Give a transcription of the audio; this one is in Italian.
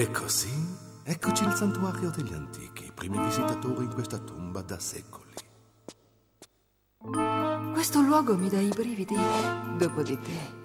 E così eccoci al santuario degli antichi, i primi visitatori in questa tomba da secoli. Questo luogo mi dà i brividi. Dopo di te.